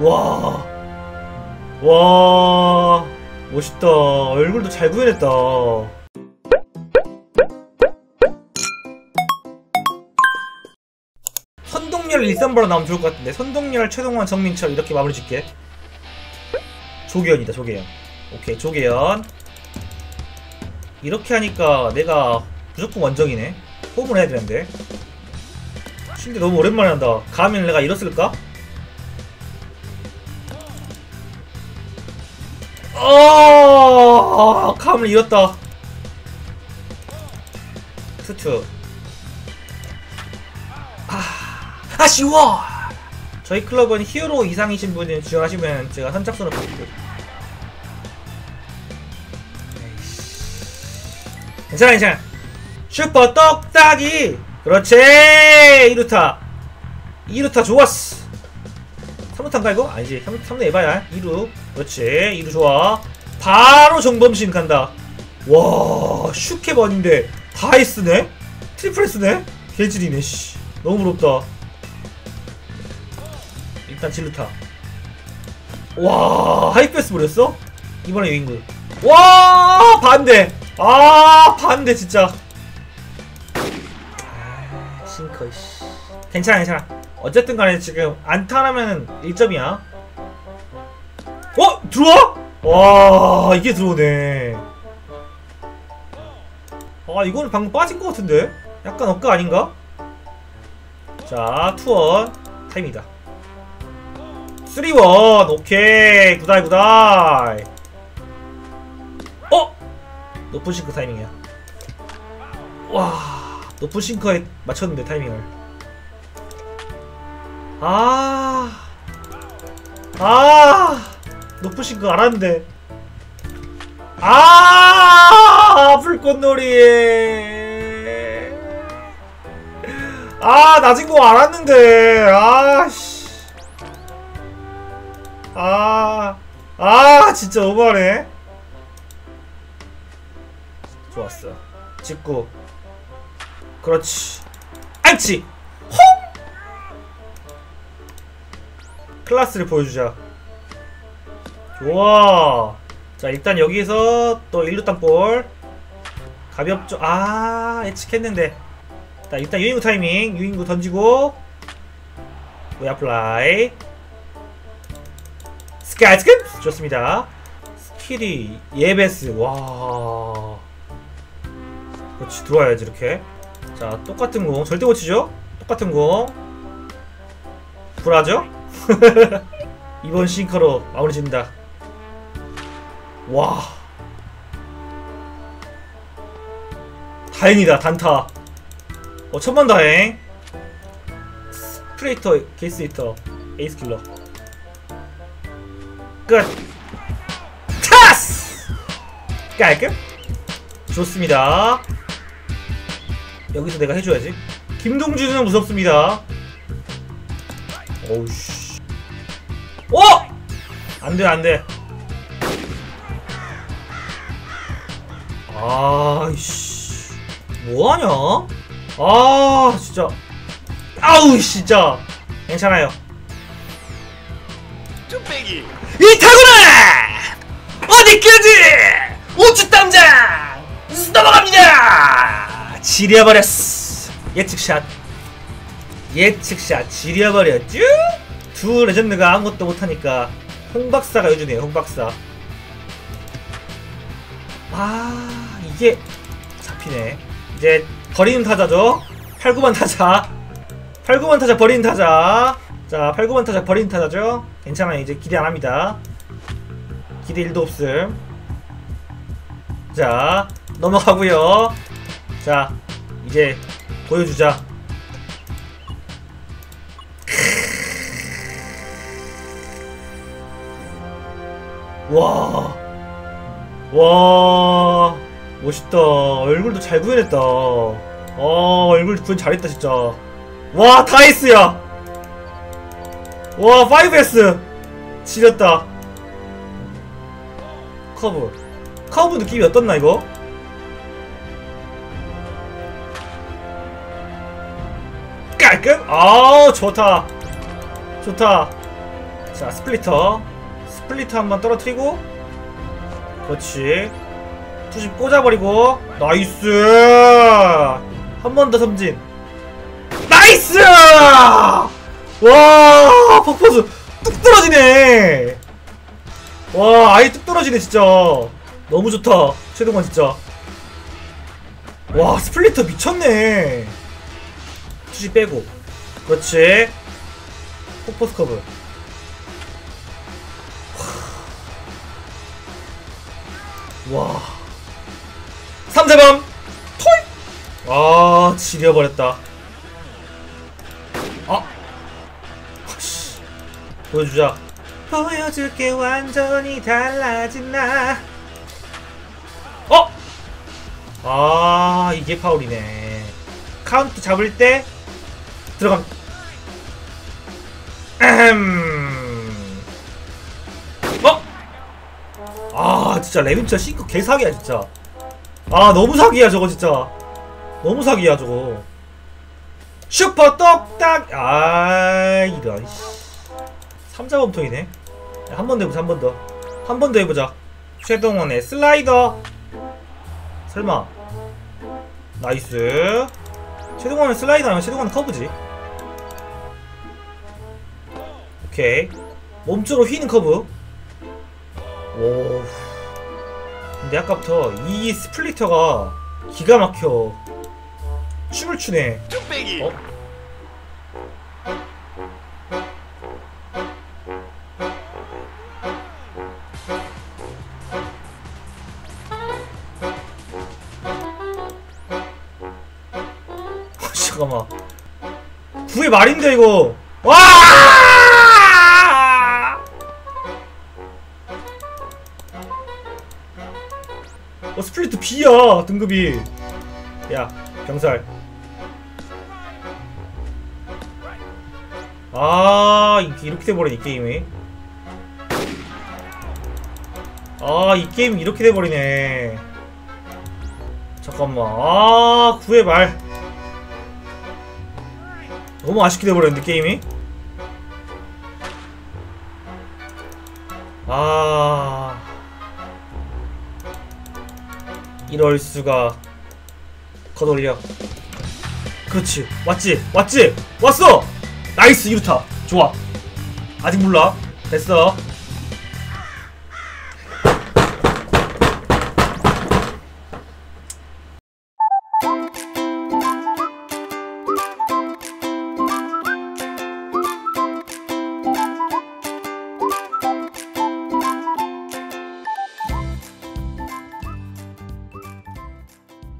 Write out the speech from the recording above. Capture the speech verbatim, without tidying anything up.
와, 와, 멋있다. 얼굴도 잘 구현했다. 선동열 일, 삼 번으로 나오면 좋을 것 같은데. 선동열, 최동원, 정민철 이렇게 마무리 줄게. 조계연이다. 조계연. 오케이, 조계연. 이렇게 하니까 내가 무조건 원정이네. 호흡을 해야 되는데. 실드 너무 오랜만에 한다. 가면 내가 이랬을까? 어, 감을 잃었다. 투투. 아, 아쉬워. 저희 클럽은 히어로 이상이신 분은 지원하시면 제가 선착순으로 받을게요. 괜찮아, 괜찮아. 슈퍼 떡딱이. 그렇지. 이루타. 이루타 좋았어. 삼루탄가 이거? 아니지. 삼루 해봐야. 이루. 그렇지. 이루 좋아. 바로 정범신 간다. 와, 슈케번인데 다 S네? 트리플 S네? 개질이네, 씨. 너무 부럽다. 일단 진루타. 와, 하이패스 버렸어? 이번에 유인구. 와, 반대. 아, 반대, 진짜. 아, 싱커, 씨. 괜찮아, 괜찮아. 어쨌든 간에 지금 안타 하나면 일 점이야. 어? 들어와? 와, 이게 들어오네. 아, 이거는 방금 빠진 것 같은데? 약간 엇가 아닌가? 자, 투원 타임이다. 쓰리원 오케이. 굿아이, 굿아이. 어? 높은 싱크 타이밍이야. 와, 높은 싱크에 맞췄는데 타이밍을. 아, 아, 높으신 거 알았는데. 아, 불꽃놀이. 아, 낮은 거 알았는데. 아, 씨. 아, 아, 진짜 너무하네. 좋았어. 직구. 그렇지. 알지. 클라스를 보여주자. 좋아. 자, 일단 여기서 또 일루 땅볼 가볍죠. 아, 예측했는데. 자, 일단 유인구 타이밍. 유인구 던지고 웨어플라이 스카이스크. 좋습니다. 스킬이 예베스. 와, 그렇지. 들어와야지 이렇게. 자, 똑같은 공 절대 못 치죠. 똑같은 공 불하죠. 이번 싱커로 마무리 짓는다. 와, 다행이다. 단타. 어, 천만다행. 스프레이터, 게이스 히터, 에이스 킬러. 끝. 타스. 깔끔. 좋습니다. 여기서 내가 해줘야지. 김동준은 무섭습니다. 오우씨. 오! 안돼, 안돼. 아이씨, 뭐하냐? 아, 진짜. 아우, 진짜. 괜찮아요. 쭈빼기. 이 타구는 어디까지? 우측 담장 넘어갑니다. 지려버렸어. 예측샷. 예측샷 지려버렸쥬? 두 레전드가 아무것도 못하니까 홍박사가 요즘이에요. 홍박사. 아, 이게 잡히네. 이제 버리는 타자죠. 팔, 구번 타자. 팔, 구번 타자 버리는 타자. 자, 팔, 구번 타자 버리는 타자죠. 괜찮아요. 이제 기대 안합니다. 기대 일도 없음. 자, 넘어가고요. 자, 이제 보여주자. 와, 와, 멋있다. 얼굴도 잘 구현했다. 아, 얼굴 구현 잘했다, 진짜. 와, 다이스야. 와, 파이브 에스. 지렸다. 커브. 커브 느낌이 어떻나, 이거? 깔끔? 아우, 좋다. 좋다. 자, 스플리터. 스플리터 한번 떨어뜨리고. 그렇지. 투심 꽂아버리고. 나이스! 한 번 더 섬진. 나이스! 와, 폭포수 뚝 떨어지네. 와, 아예 뚝 떨어지네, 진짜. 너무 좋다, 최동원 진짜. 와, 스플리터 미쳤네. 투시 빼고. 그렇지. 폭포수 커브. 와. 삼재범! 토이! 아, 지려버렸다. 아. 씨. 보여주자. 보여줄게, 완전히 달라진 나. 어! 아, 이게 파울이네. 카운트 잡을 때 들어감. 에헴. 어? 아, 진짜 레빈 진짜 싱크 개 사기야 진짜. 아, 너무 사기야 저거 진짜. 너무 사기야 저거. 슈퍼 똑딱. 아, 이런. 삼자범통이네. 한 번 더 해보자. 한 번 더. 한 번 더 해보자. 최동원의 슬라이더. 설마. 나이스. 최동원은 슬라이더 아니면 최동원은 커브지. 오케이. 몸쪽으로 휘는 커브. 오. 근데 아까부터 이 스플리터가 기가 막혀. 춤을 추네. 어? 잠깐만. 구의 말인데 이거. 와! 어, 스플리트 B야 등급이. 야, 병살. 아, 이렇게, 이렇게 돼버리네 이 게임이. 아, 이 게임 이렇게 돼버리네. 잠깐만. 아, 구의 말. 너무 아쉽게 돼버렸는데 게임이. 아, 이럴 수가. 걷어올려. 그렇지. 왔지 왔지 왔어. 나이스. 이루타 좋아. 아직 몰라. 됐어.